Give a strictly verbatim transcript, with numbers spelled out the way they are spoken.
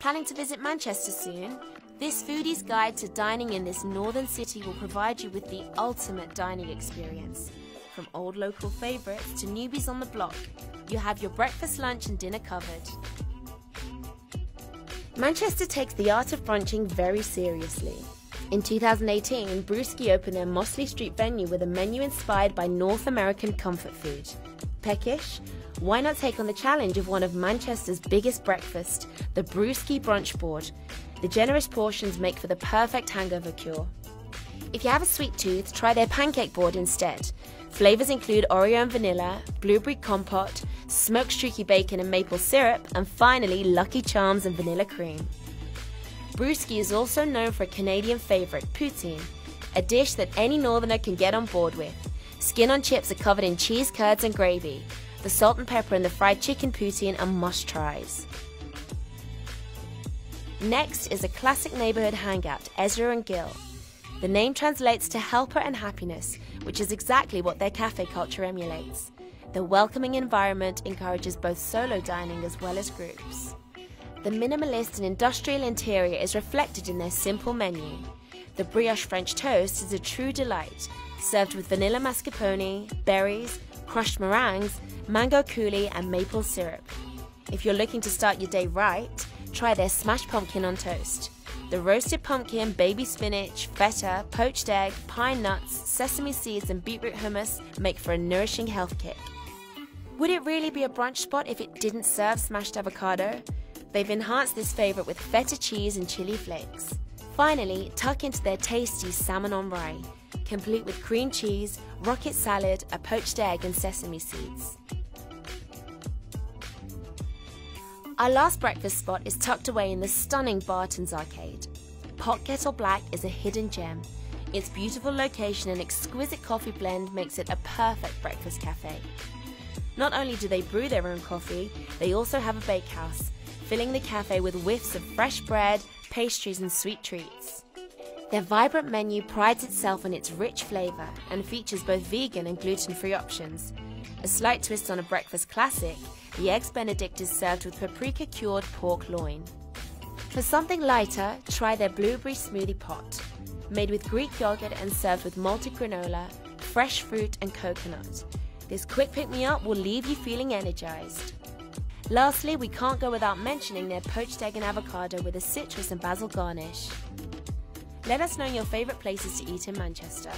Planning to visit Manchester soon? This foodie's guide to dining in this northern city will provide you with the ultimate dining experience. From old local favourites to newbies on the block, you have your breakfast, lunch and dinner covered. Manchester takes the art of brunching very seriously. In two thousand eighteen, Brewski opened their Mossley Street venue with a menu inspired by North American comfort food. Peckish? Why not take on the challenge of one of Manchester's biggest breakfasts, the Brewski Brunch Board? The generous portions make for the perfect hangover cure. If you have a sweet tooth, try their pancake board instead. Flavours include Oreo and vanilla, blueberry compote, smoked streaky bacon and maple syrup, and finally Lucky Charms and vanilla cream. Brewski is also known for a Canadian favourite, poutine, a dish that any northerner can get on board with. Skin on chips are covered in cheese curds and gravy. The salt and pepper and the fried chicken poutine are must-tries. Next is a classic neighbourhood hangout, Ezra and Gill. The name translates to helper and happiness, which is exactly what their cafe culture emulates. The welcoming environment encourages both solo dining as well as groups. The minimalist and industrial interior is reflected in their simple menu. The brioche French toast is a true delight, served with vanilla mascarpone, berries, crushed meringues, mango coulis and maple syrup. If you're looking to start your day right, try their smashed pumpkin on toast. The roasted pumpkin, baby spinach, feta, poached egg, pine nuts, sesame seeds and beetroot hummus make for a nourishing health kick. Would it really be a brunch spot if it didn't serve smashed avocado? They've enhanced this favourite with feta cheese and chili flakes. Finally, tuck into their tasty salmon on rye, complete with cream cheese, rocket salad, a poached egg and sesame seeds. Our last breakfast spot is tucked away in the stunning Barton's Arcade. Pot Kettle Black is a hidden gem. Its beautiful location and exquisite coffee blend makes it a perfect breakfast cafe. Not only do they brew their own coffee, they also have a bakehouse, filling the cafe with whiffs of fresh bread, pastries and sweet treats. Their vibrant menu prides itself on its rich flavour and features both vegan and gluten-free options. A slight twist on a breakfast classic, the Eggs Benedict is served with paprika-cured pork loin. For something lighter, try their Blueberry Smoothie Pot, made with Greek yogurt and served with malted granola, fresh fruit and coconut. This quick pick-me-up will leave you feeling energised. Lastly, we can't go without mentioning their poached egg and avocado with a citrus and basil garnish. Let us know your favourite places to eat in Manchester.